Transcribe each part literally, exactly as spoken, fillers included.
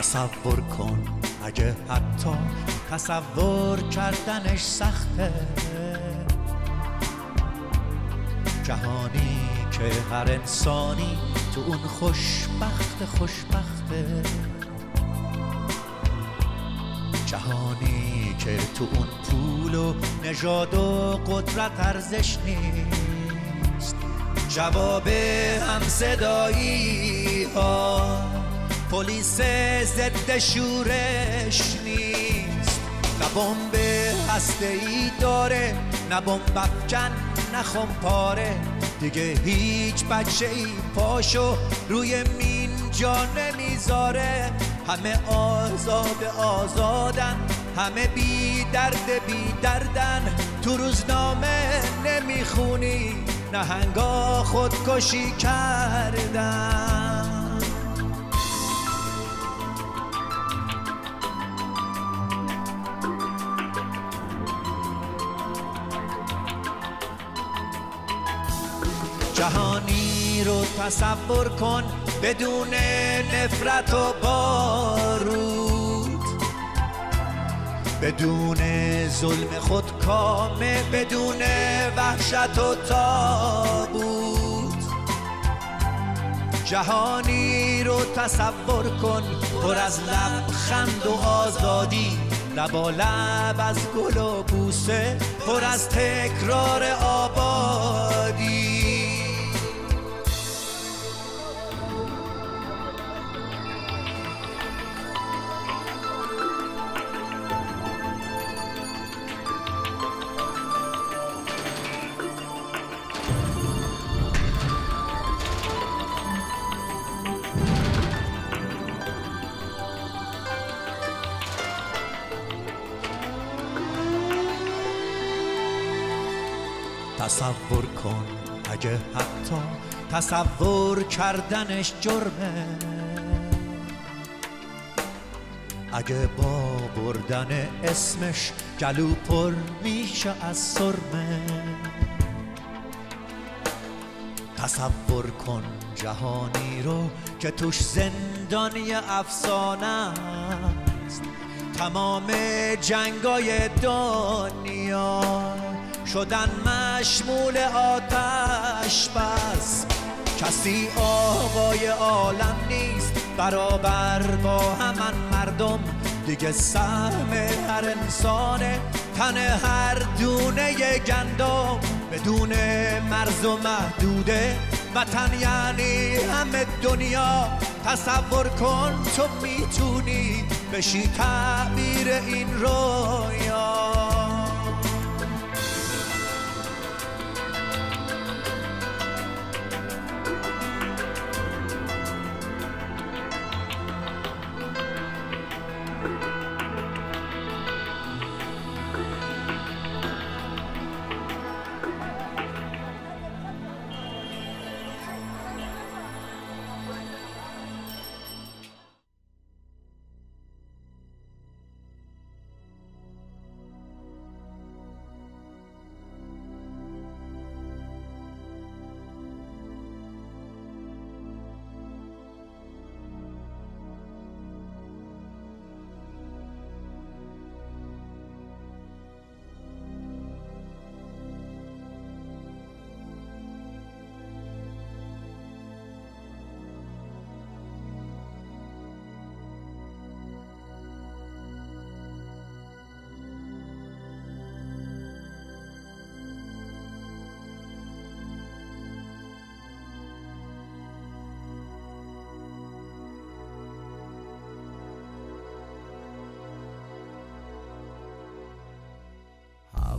تصور کن اگه حتی تصور کردنش سخته، جهانی که هر انسانی تو اون خوشبخت خوشبخته، جهانی که تو اون پول و نژاد و قدرت ارزش نیست، جواب همصدایی ها پلیس ضد شورش نیست، نه بمب هسته‌ای داره، نه بمب افکن، نه خمپاره، دیگه هیچ بچه ای پاشو روی مین جا نمیذاره، همه آزاد آزادن، همه بی درد بی دردن، تو روزنامه نمیخونی نهنگا خودکشی کردن. جهانی رو تصور کن بدون نفرت و بارود، بدون ظلم خودکامه، بدون وحشت و تابوت، جهانی رو تصور کن پر از لبخند و آزادی، لبا لب از گل و بوسه، پر از تکرار آبادی. تصور کن اگه حتی تصور کردنش جرمه، اگه با بردن اسمش گلو پر میشه از سرمه، تصور کن جهانی رو که توش زندانی افسانه است، تمام جنگای دنیا شدن مشمول آتش بس، کسی آقای عالم نیست برابر با همان مردم، دیگه سهم هر انسان، تن هر دونه گندم، بدون مرز و محدوده وطن یعنی همه دنیا. تصور کن تو میتونی بشی تعبیر این رویا.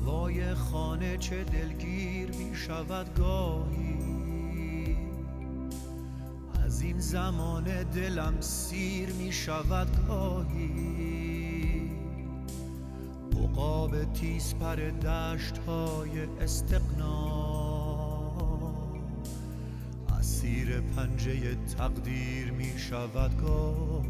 هوای خانه چه دلگیر می شود گاهی، از این زمانه دلم سیر می شود گاهی، عقاب تیز پر دشت های استقنا، اسیر پنجه تقدیر می شود گاهی،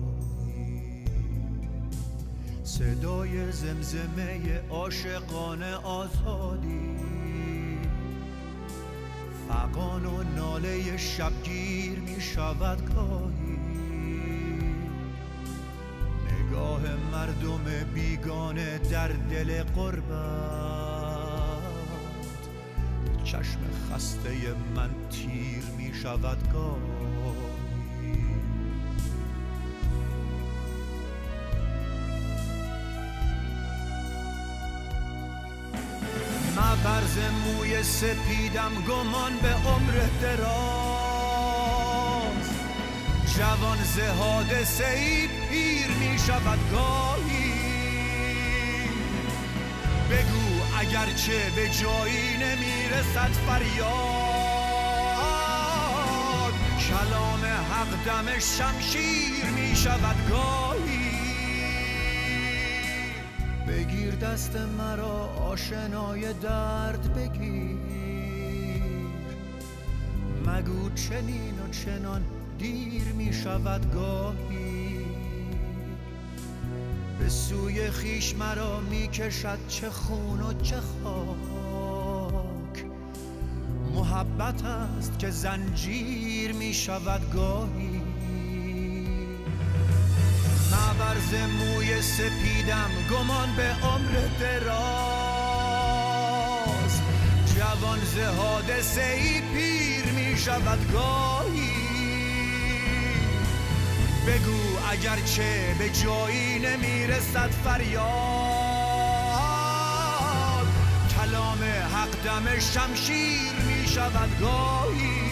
صدای زمزمه عاشقانه آزادی، فغان و ناله شبگیر می شود گاهی، نگاه مردم بیگانه در دل قربت، چشم خسته من تیر می شود گاهی. مبرز موی سپیدم گمان به عمر دراز، جوان ز حادثه ای پیر می شود گاهی. بگو اگرچه به جایی نمی رسد فریاد، کلام حق دم شمشیر می شود گاهی. بگیر دست مرا آشنای درد بگیر، مگو چنین و چنان دیر می شود گاهی. به سوی خیش مرا می کشد چه خون و چه خاک، محبت است که زنجیر می شود گاهی. مبرز موی سپیدم گمان به عمر دراز، جوان ز حادثه ای پیر می شود گاهی. بگو اگرچه به جایی نمی رسد فریاد، کلام حق دم شمشیر می شود گاهی.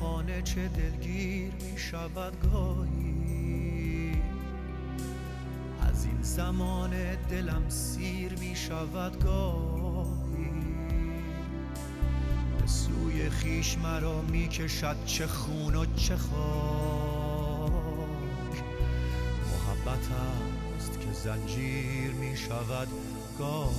خانه چه دلگیر می شود گاهی، از این زمان دلم سیر می شود گاهی. به سوی خیش مرا می کشد چه خون و چه خاک، محبت است که زنجیر می شود گاهی.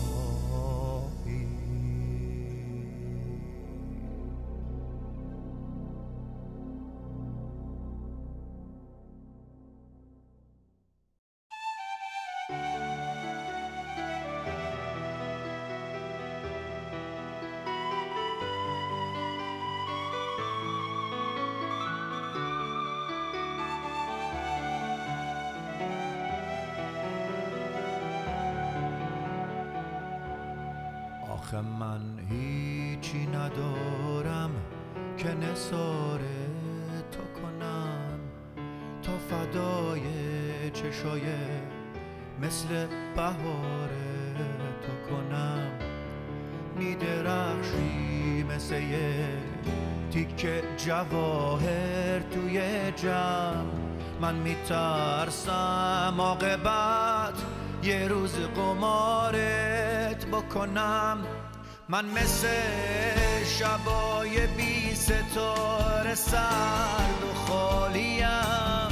آخه من هیچی ندارم که نثار تو کنم، تا فدای چشای مثل بهار تو کنم. می درخشی مثل یه تیکه جواهر توی جمع، من می ترسم عاقبت یه روز قمارت بکنم. من مثل شبای بی ستاره سرد و خالیم،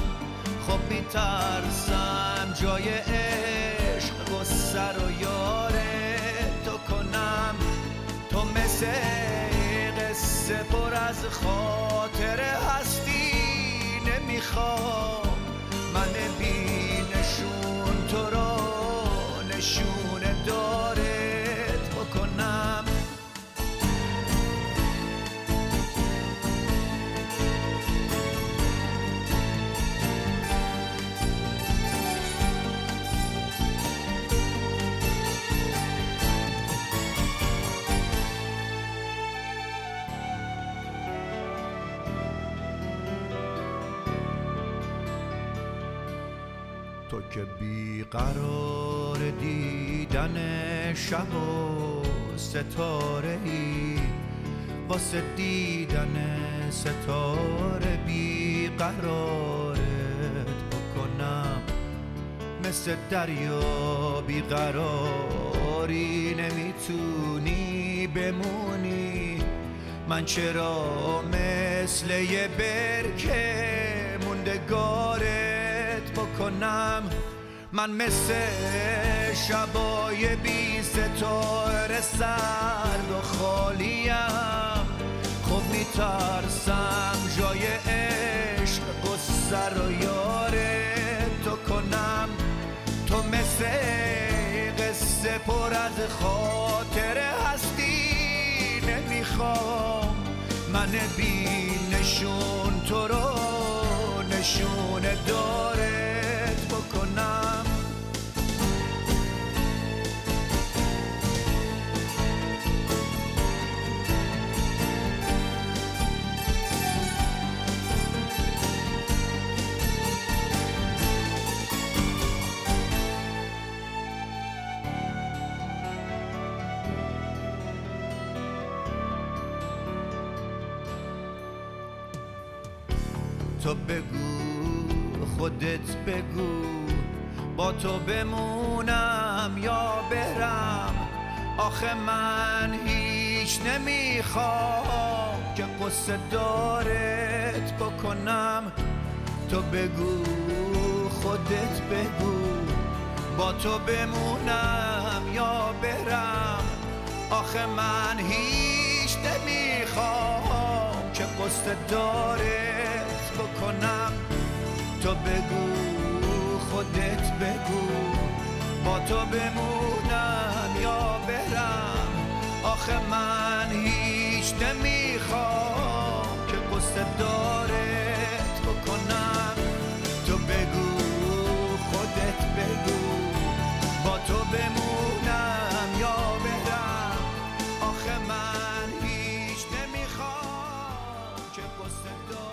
خب میترسم جای عشق و سر و یار تو کنم. تو مثل قصه پر از خاطره هستی، نمیخوام من بی نشون تو را نشونه دارت بکنم. تو که بیقرار دیدن شب و ستاره ای، واسه دیدن ستاره بیقرارت بکنم. مثل دریا بیقراری نمیتونی بمونی، من چرا مثل یه برکه موندگاره بکنم. من مثل شبای بی ستاره سرد و خالیم، خب میترسم جای عشق و سر و یار تو قصه قصه پر از خاطره هستی. نمیخوام من بی نشون تو رو نشون دارت بکنم. تو بگو، خودت بگو، با تو بمونم یا برم. آخه من هیچ نمیخوام که قصه دارت بکنم. تو بگو، خودت بگو، با تو بمونم یا برم. آخه من هیچ نمیخوام که قصه دارت بکنم. تو بگو، خودت بگو، با تو بمونم یا برم. آخه من هیچ نمیخوام که قصه دارت بکنم. تو بگو، خودت بگو، با تو بمونم یا برم. آخه من هیچ نمیخوام که قصه دارت.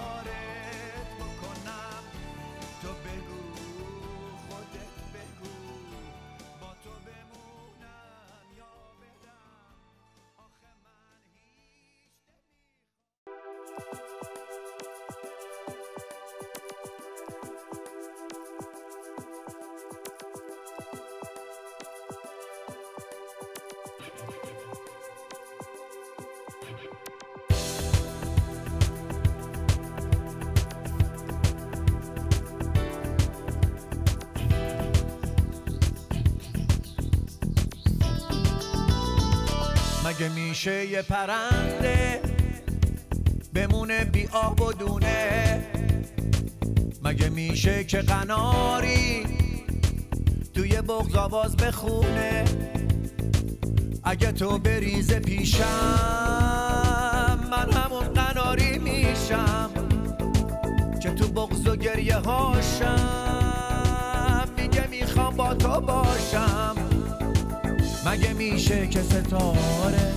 مگه میشه یه پرنده بمونه بی آب و دونه؟ مگه میشه که قناری توی بغض آواز بخونه؟ اگه تو بریز پیشم من همون قناری میشم که تو بغض و گریه هاشم میگه میخوام با تو باشم. مگه میشه که ستاره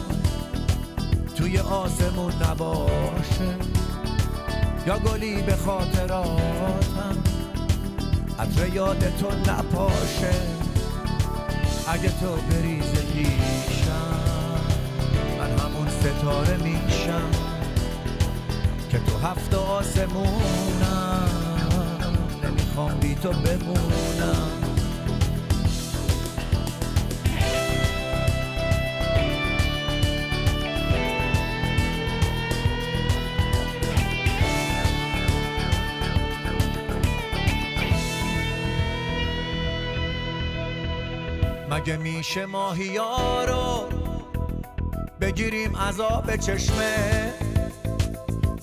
توی آسمون نباشه یا گلی به خاطراتم عطر یادتو نپاشه؟ اگه تو بریز پیشم من همون ستاره میشم که تو هفت آسمونم نمیخوام بی تو بمونم. مگه میشه ماهیا رو بگیریم از آب چشمه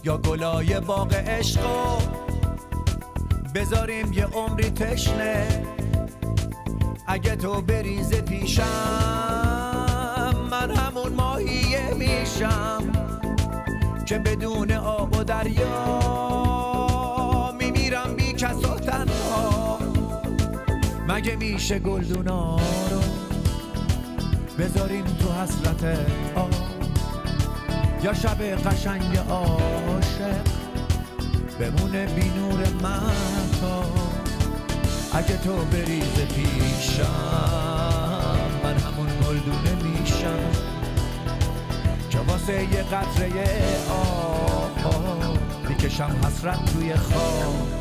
یا گلای باغ عشق رو بذاریم یه عمری تشنه؟ اگه تو بریز پیشم من همون ماهیه میشم که بدون آب و دریا میمیرم بی کس و تنها. مگه میشه گلدونا رو بذاریم تو حسرت آب یا شب قشنگ عاشق بمونه بی نور مهتا؟ اگه تو بریز پیشم من همون گلدونه میشم که واسه یه قطره آب میکشم حسرت توی خواب.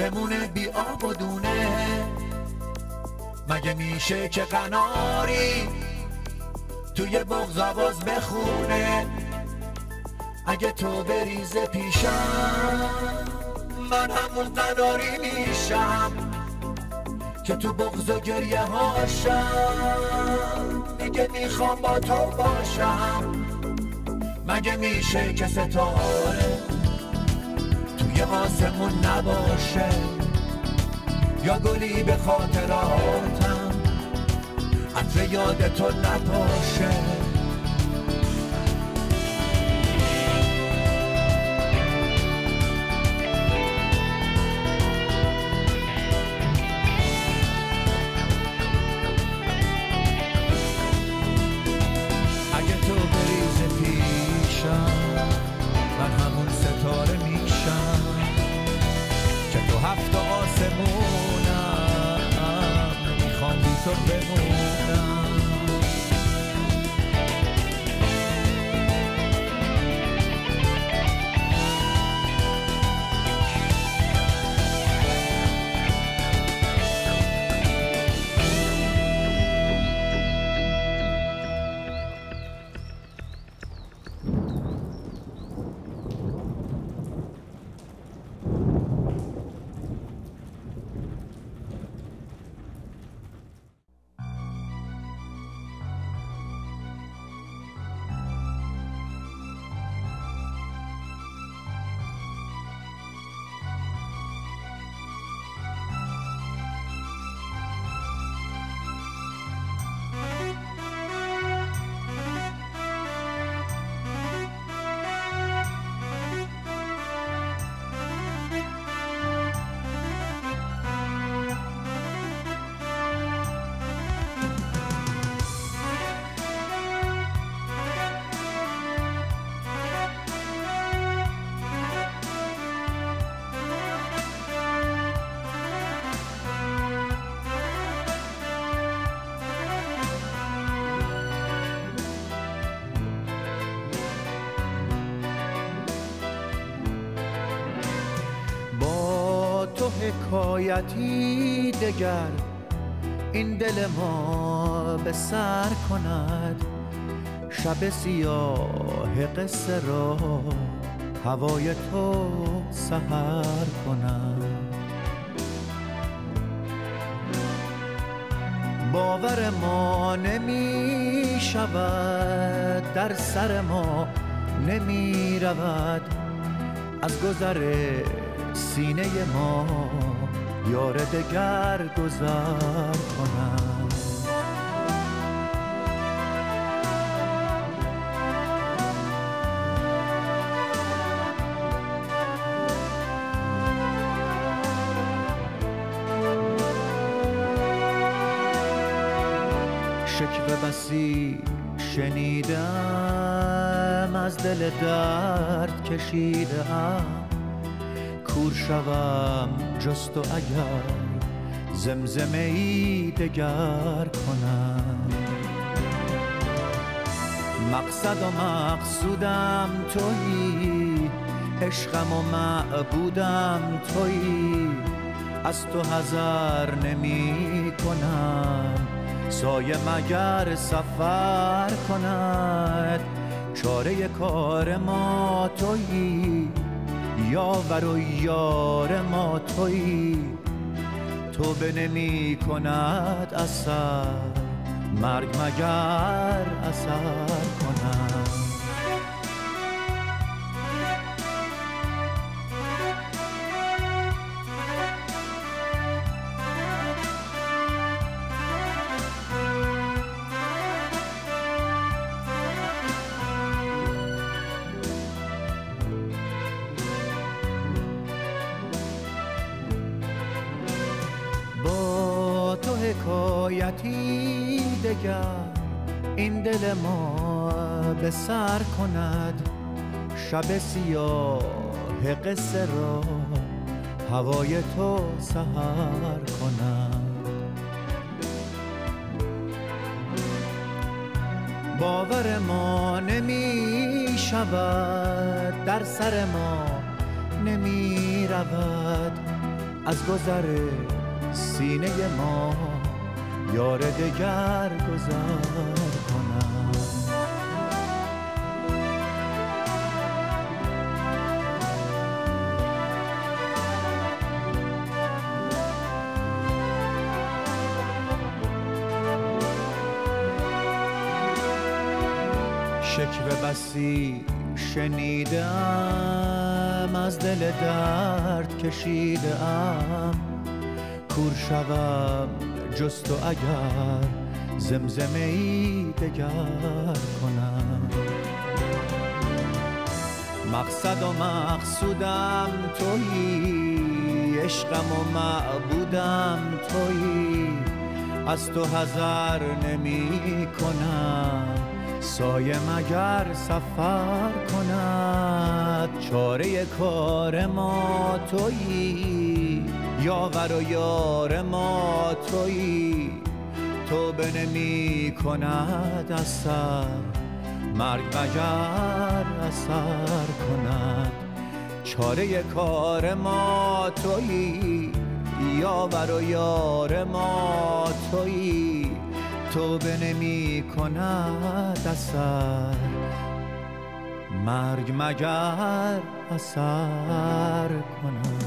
بمونه بی آب و دونه. مگه میشه که قناری توی بغض آواز بخونه؟ اگه تو بریزه پیشم من همون قناری میشم که تو بغض و گریه هاشم دیگه میخوام با تو باشم. مگه میشه که ستاره توی آسمون نباشه یا گلی به خاطراتم عطر یاد تو نباشه؟ حکایتی دگر این دل ما به سر کند، شب سیاه قصه را هوای تو سحر کند. باور ما نمی شود، در سر ما نمی رود، از گذر سینه ما یار دگر گذر کنم. شکوه بسی شنیدم، از دل درد کشیدم، کور شوم جست و اگر زمزمه ای دگر کنم. مقصد و مقصودم تویی، عشقم و معبودم تویی، از تو حذر نمی کنم، سایه مگر سفر کند، چاره کار ما تویی، یاور و یار ما تویی، توبه نمی کند اثر، مرگ مگر اثر کند. حکایتی دگر این دل ما به سر کند، شب سیاه قصه را هوای تو سحر کند. باور ما نمی شود، در سر ما نمی رود، از گذر سینه ما یار دگر گذر کنم. شکوه بسی شنیدم، از دل درد کشیدم، کور شوم جز تو اگر زمزمه ای دگر کنم. مقصد و مقصودم تویی، عشقم و معبودم تویی، از تو حذر نمی کنم، سایه مگر سفر کند. چاره کار ما تویی، یاور و یار ما تویی، توبه نمی کند از سر، مرگ مگر اثر کند. چاره کار ما تویی، یاور و یار ما تویی، توبه نمی کند اثر، مرگ مگر اثر کند.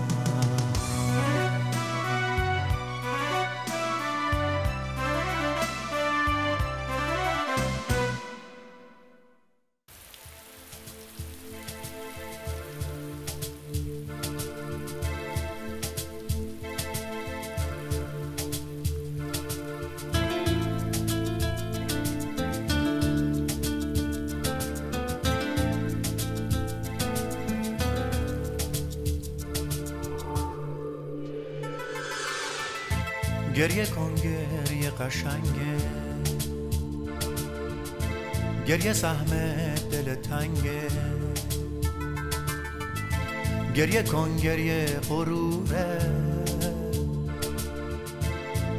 گریه کن گریه قشنگه، گریه سهم دل تنگه، گریه کن گریه غروره،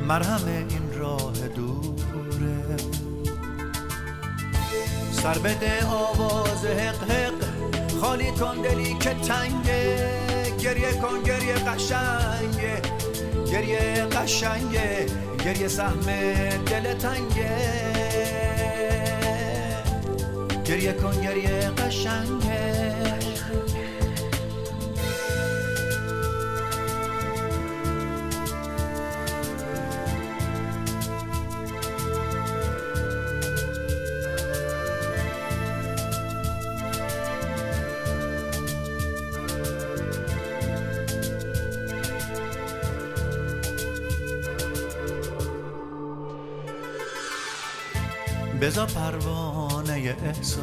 مرهم این راه دوره. سر بده آواز حق حق، خالی کن دلی که تنگه. گریه کن گریه قشنگه، گریه قشنگه، گریه سهم دل تنگه. گریه کن گریه قشنگه. بذار پروانه احساس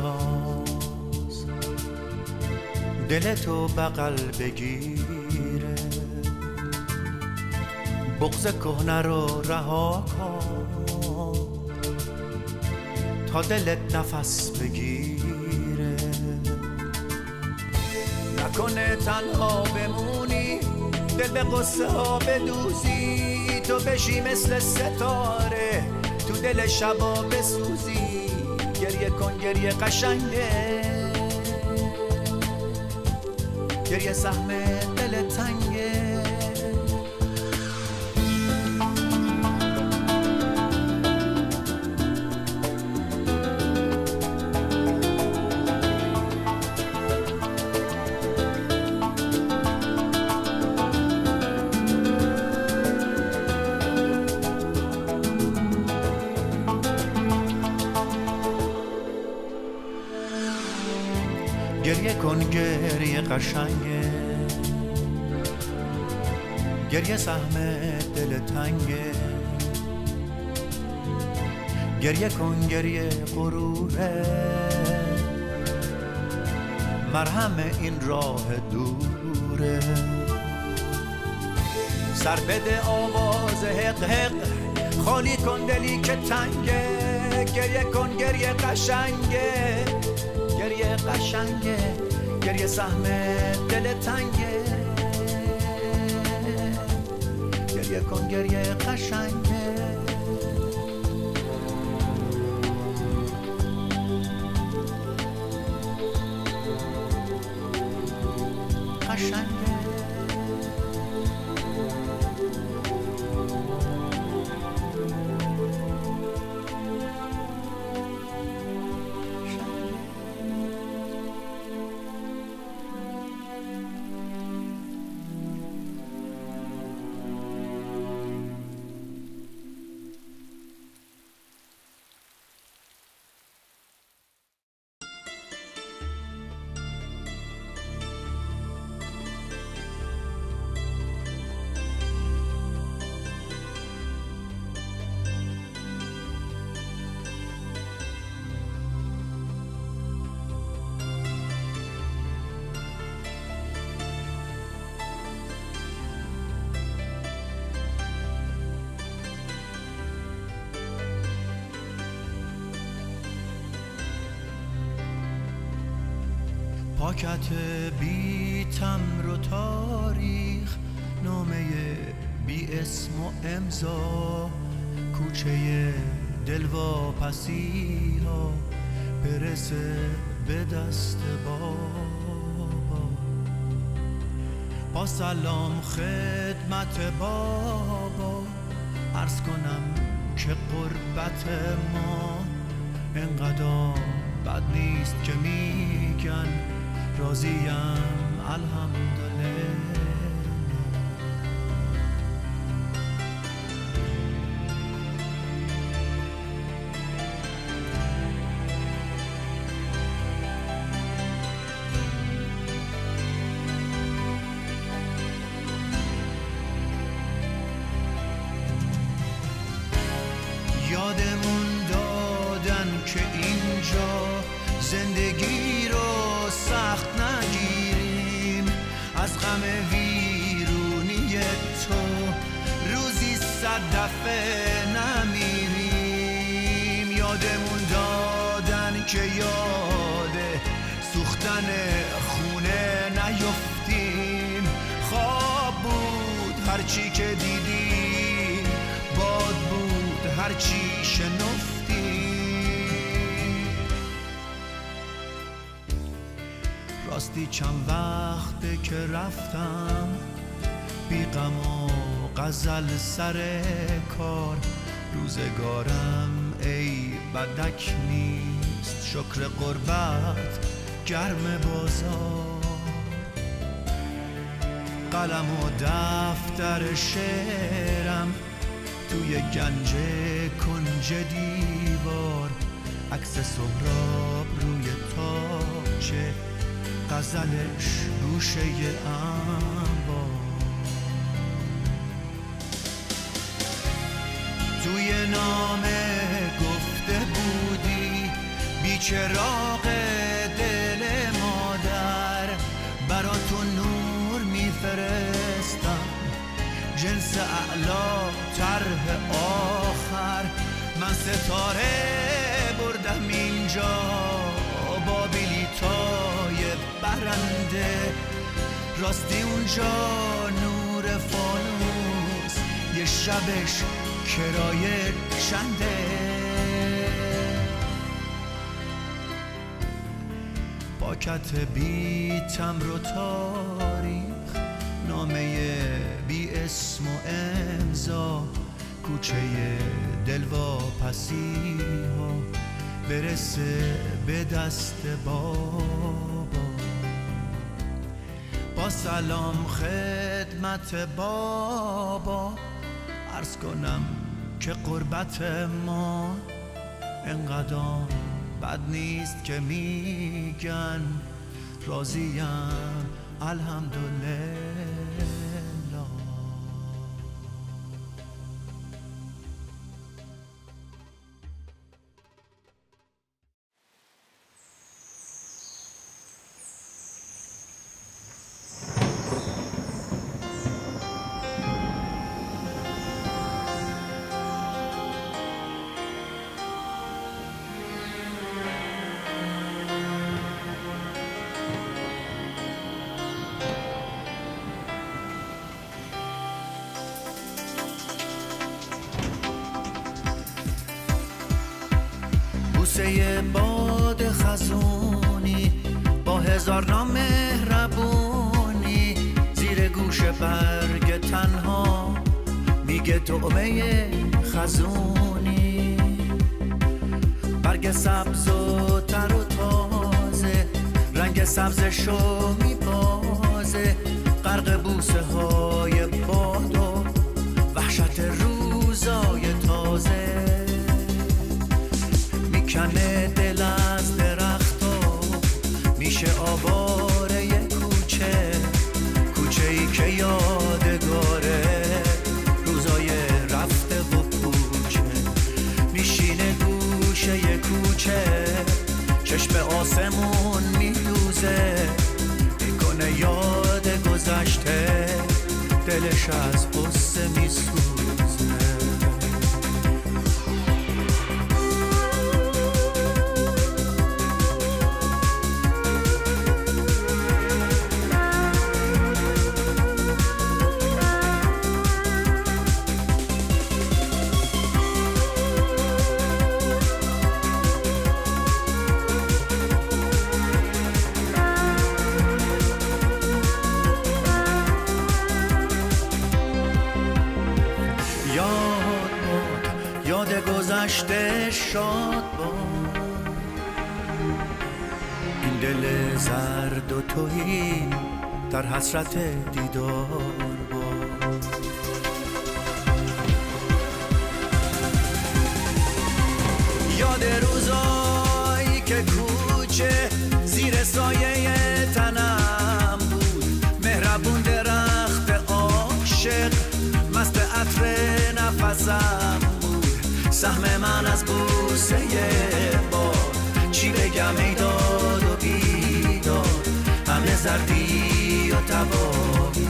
دل تو بغل بگیره، بغض کهنه رو رها کن تا دلت نفس بگیره. نکنه تنها بمونی، دل به قصه ها بدوزی، تو بشی مثل ستاره تو دل شبا بسوزی. گریه کن گریه قشنگه، گریه سهم دل تنگه. گریه کن گریه قشنگه، گریه سهم دل تنگه، گریه کن گریه غروره، مرهم این راه دوره. سر بده آواز حق حق، خالی کن دلی که تنگه. گریه کن گریه قشنگه، گریه قشنگه، گریه سهم دل تنگه. گریه کن گریه قشنگه. قشنگه. پاکت بی تمر و تاریخ، نامه بی اسم و امضا، کوچه دلواپسی ها برسه به دست بابا. با سلام خدمت بابا عرض کنم که قربت ما انقدر بد نیست که میگن راضیم الحمدلله. هرچی که دیدیم باد بود، هرچی شنفتیم. راستی چند وقته که رفتم بی غم و غزل سر کار، روزگارم ای بدک نیست، شکر قربت گرم بازار. قلم و دفتر شعرم توی گنج کنج دیوار، عکس سهراب روی تاچه، غزلش گوشه انبار. توی نامه گفته بودی بیچراغ دل مادر، براتون فرستم جنس اعلا طرح آخر. من ستاره بردم اینجا با بلیتای برنده، راستی اونجا نور فانوس یه شبش کرایه چنده. پاکت بی تمر و تاریخ، نامه بی اسم و امضا، کوچه دلواپسی ها برسه به دست بابا. با سلام خدمت بابا عرض کنم که قربت ما انقدر بد نیست که میگن راضیم الحمدلله. بوسه باد خزونی با هزار نامهربونی، زیر گوش برگ تنها میگه طعمه خزونی. برگ سبز و تر و تازه، رنگ سبزشو میبازه، غرق بوسه های باد و وحشت روزای تازه. میکنه دل از درخت و میشه آواره یه کوچه، کوچه ای که یادگاره روزای رفته و پوچه. میشینه گوشه یه کوچه، چشم آسمون میدوزه، میکنه یاد گذشته، دلش از قصه میسوزه. گذشته شاد باد این دل زرد و تهی در حسرت دیدار باد. یاد روزایی که کوچه زیر سایه تنم بود، مهربون درخت عاشق مست عطر نفسم، سهم من از بوسه با چی بگم ای داد و بیداد، همه زردی و تباهی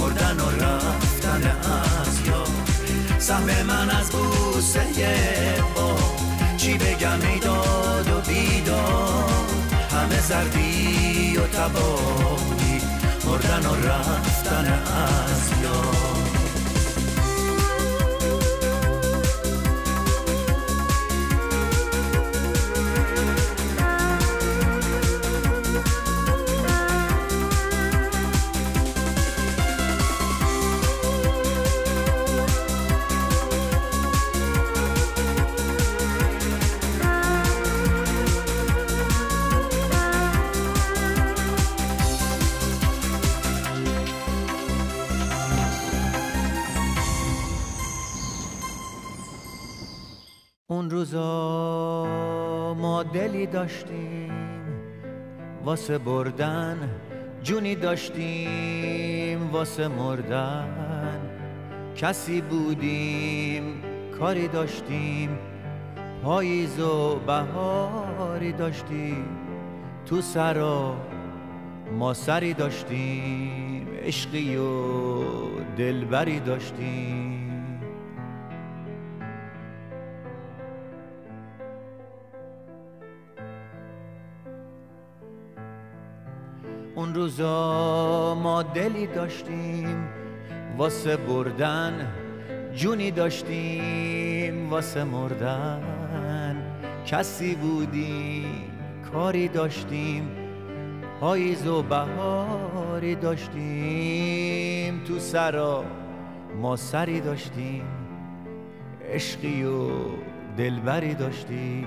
مردن و رفتن از یاد، سهم من از بوسه با چی بگم ای داد و بیداد، همه زردی و تباهی مردن و رفتن از یاد. اون روزا ما دلی داشتیم واسه بردن، جونی داشتیم واسه مردن، کسی بودیم کاری داشتیم، پاییز و بهاری داشتیم، تو سرا ما سری داشتیم، عشقی و دلبری داشتیم. اون روزا ما دلی داشتیم واسه بردن، جونی داشتیم واسه مردن، کسی بودیم کاری داشتیم، پاییز و بهاری داشتیم، تو سرا ما سری داشتیم، عشقی و دلبری داشتیم.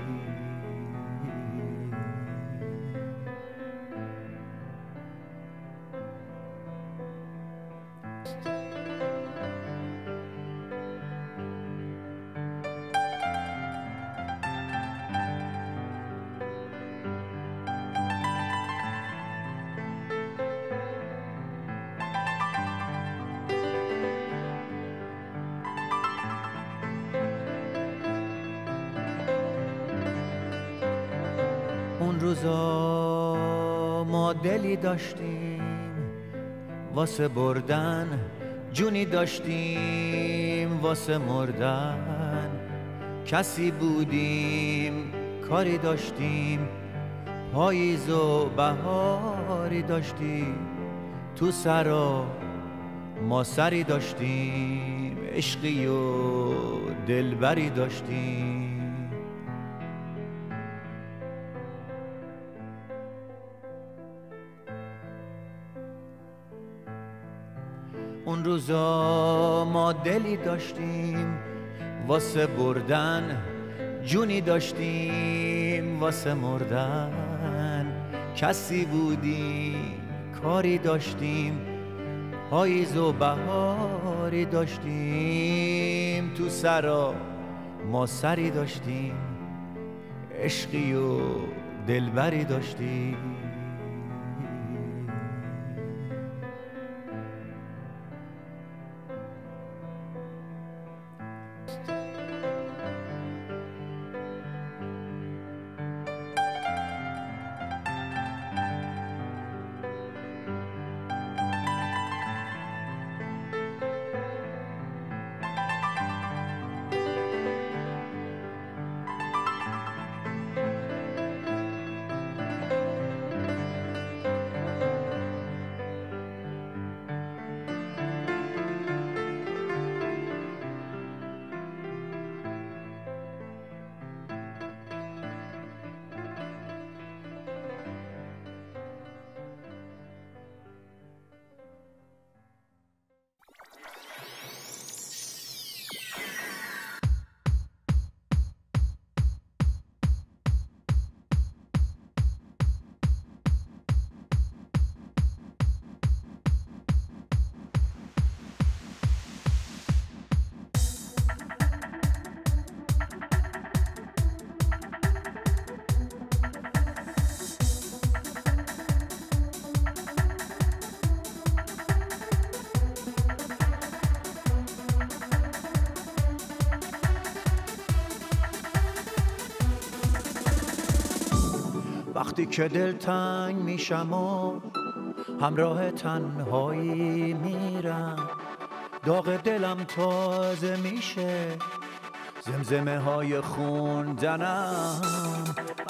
اون روزا ما دلی داشتیم واسه بردن، جونی داشتیم واسه مردن، کسی بودیم کاری داشتیم، پاییز و بهاری داشتیم، تو سرا ما سری داشتیم، عشقی و دلبری داشتیم. اون روزا ما دلی داشتیم واسه بردن، جونی داشتیم واسه مردن، کسی بودیم کاری داشتیم، پاییز و بهاری داشتیم، تو سرا ما سری داشتیم، عشقی و دلبری داشتیم. وقتی که دلتنگ میشم و همراه تنهایی میرم، داغ دلم تازه میشه، زمزمه های خوندنم،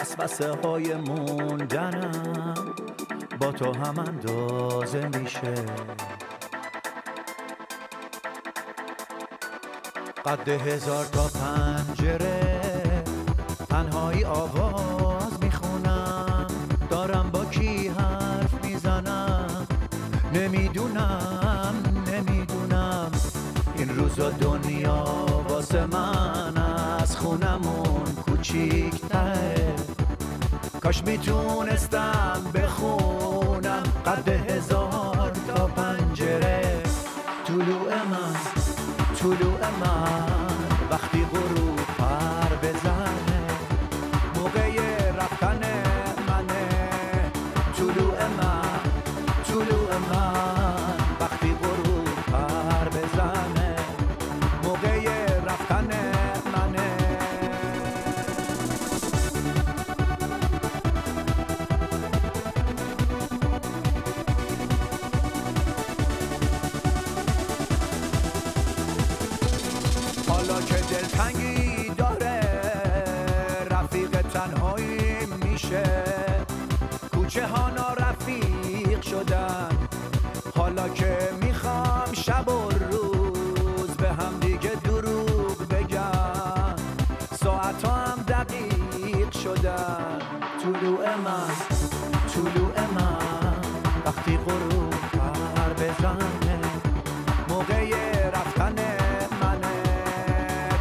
وسوسه های موندنم با تو هم اندازه میشه. قد هزار تا پنجره، تنهایی آواز میخونم، دارم با کی حرف میزنم، نمیدونم نمیدونم این روزا دنیا واسه من از خونمون کوچیک‌تره. کاش میتونستم بخونم قد هزار تا پنجره. طلوع من طلوع من وقتی غروب پر بزنه، موقع رفتن منه. طلوع من طلوع من وقتی غروب پر بزنه، موقع رفتن منه. حالا که دلتنگی داره، رفیق تنهایی میشه، کوچه ها نارفیق شدن. حالا که میخوام شب و روز به هم دیگه دروغ بگم، ساعت ها هم دقیق شدن. طلوع من طلوع من وقتی غروب پر بزنه، موقع رفتن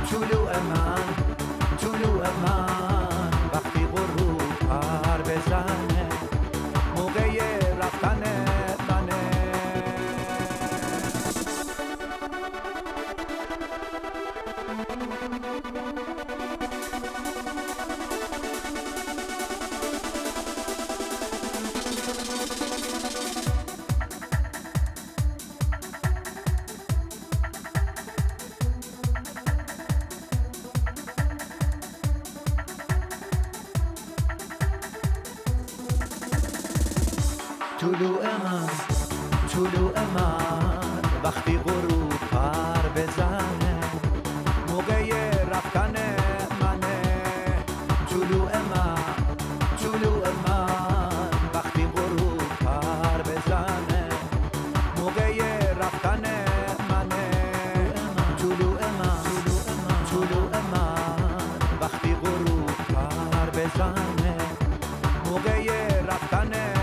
طلوع من طلوع من وقتی غروب پر بزنه، موقع رفتن منه. طلوع من طلوع من وقتی غروب پر بزنه، موقع رفتن منه. طلوع من طلوع من وقتی غروب پر بزنه، موقع رفتن منه. طلوع من طلوع من وقتی غروب پر بزنه، موقع رفتن منه.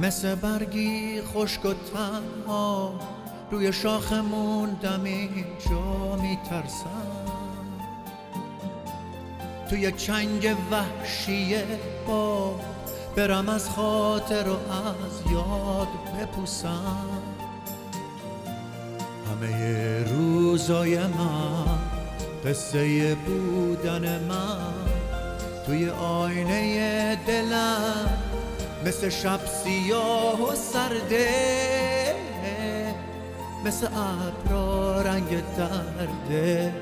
مثل برگی خشک و تنها روی شاخ موندم، اینجا میترسم تو یک چنگ وحشی با برم، از خاطر و از یاد بپوسم همه روزای من، قصه بودن من توی آینه دلم مثل شب سیاه و سرده، مثل ابرا رنگ درده.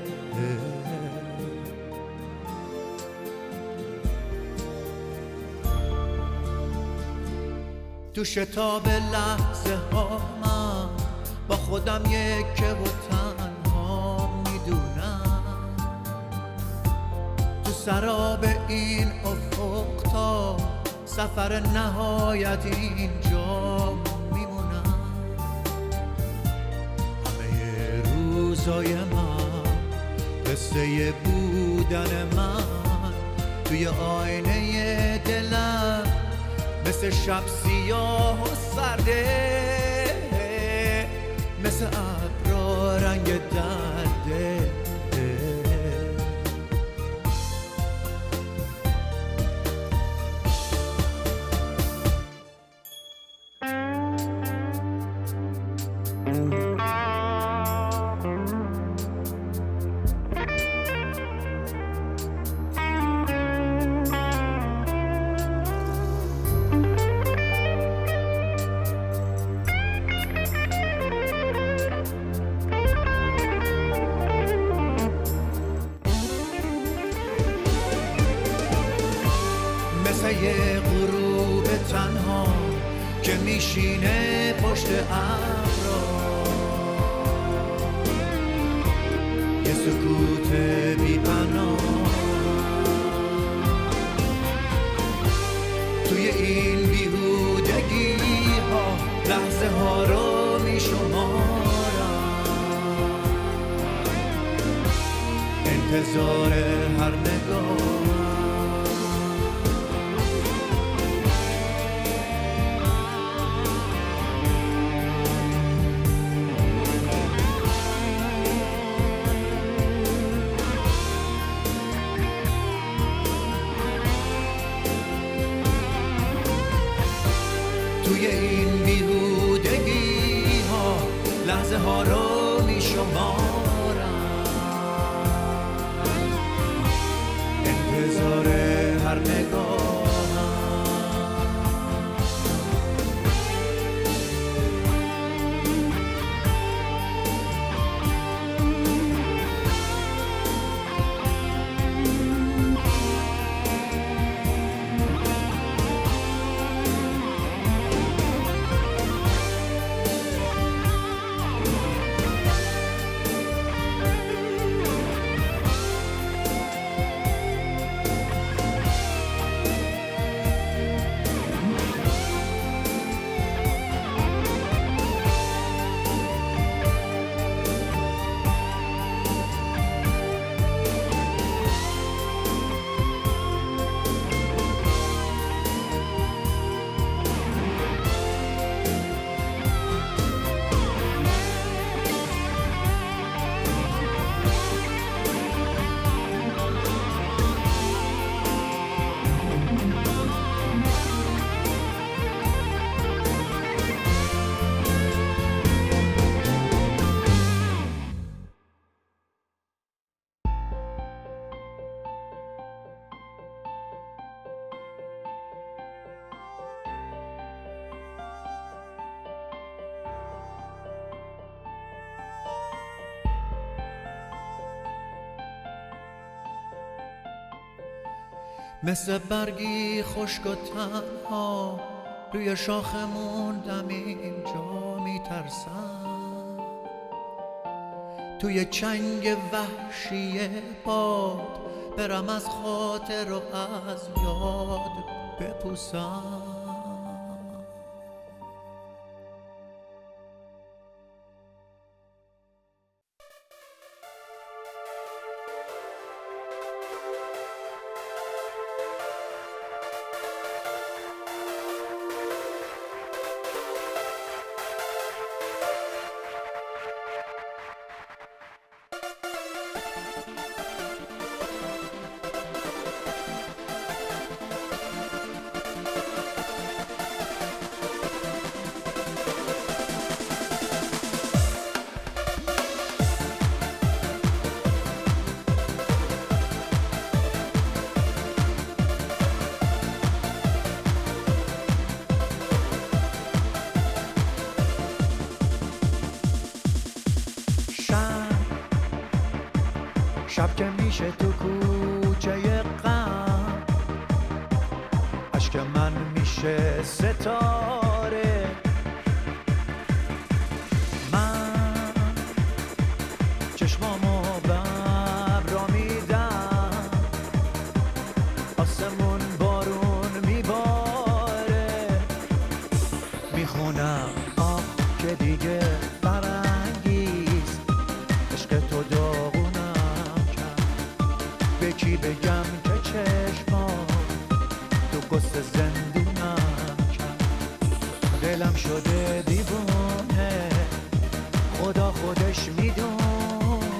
تو شتاب لحظه ها من با خودم یکه و تنها میدونم سراب این افق تا سفر نهایت اینجا میمونم. همه روزای من قصه بودن من توی آینه دلم مثل شب سیاه و سرده، مثل ابرا رنگ درده. مثل برگی خشک و تنها روی شاخ موندم اینجا، میترسم توی چنگ وحشی باد برم از خاطر و از یاد بپوسم. شب که میشه تو کوچه غم، عشق من میشه ستاره. من چشمامو ببر را میدم، خودش میدونه،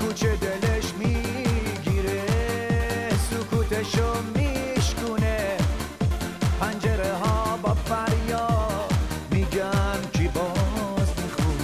کوچه دلش میگیره، سکوتشو میشکونه، پنجره ها با فریاد میگن کی باز میخون.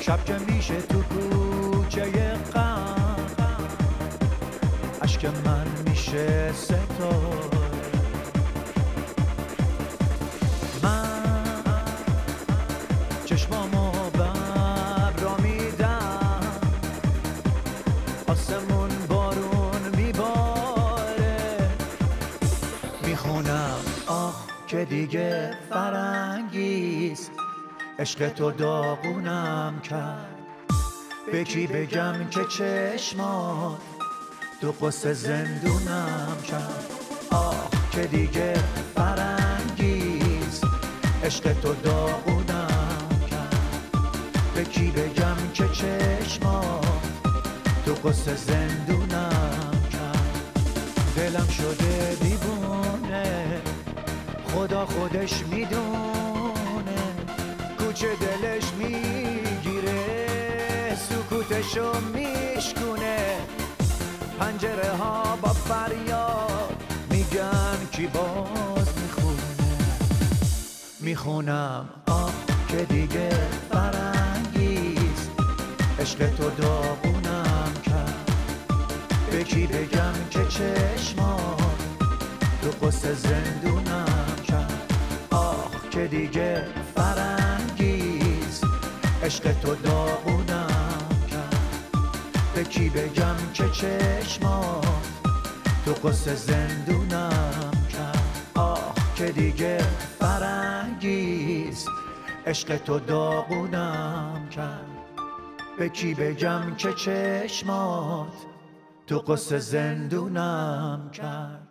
شب که میشه تو کوچه غم، عشق من میشه ستاره، من چشمامو بر را میدم، آسمون بارون میباره، میخونم آه که دیگه فرنگیست، عشق تو داغونم کرد، به کی بگم که چشمات دو قصه زندونم کرد. آه که دیگه فرنگیز، عشق تو داغونم کرد، به کی بگم که چشمات دو قصه زندونم کرد. دلم شده دیوونه، خدا خودش میدونه، چه دلش میگیره، سکوتشو میشکونه، پنجره ها با فریاد میگن کی باز میخونه. میخونم آه که دیگه فرنگیست، عشق تو داغونم کرد، به کی بگم که چشمات دو قصه زندونم کرد. آه که دیگه فرنگیست، عشق تو داغونم کرد، به کی بگم که چشمات تو قصه زندونم کرد. آه که دیگه فرنگیست، عشق تو داغونم کرد، به کی بگم که چشمات تو قصه زندونم کرد.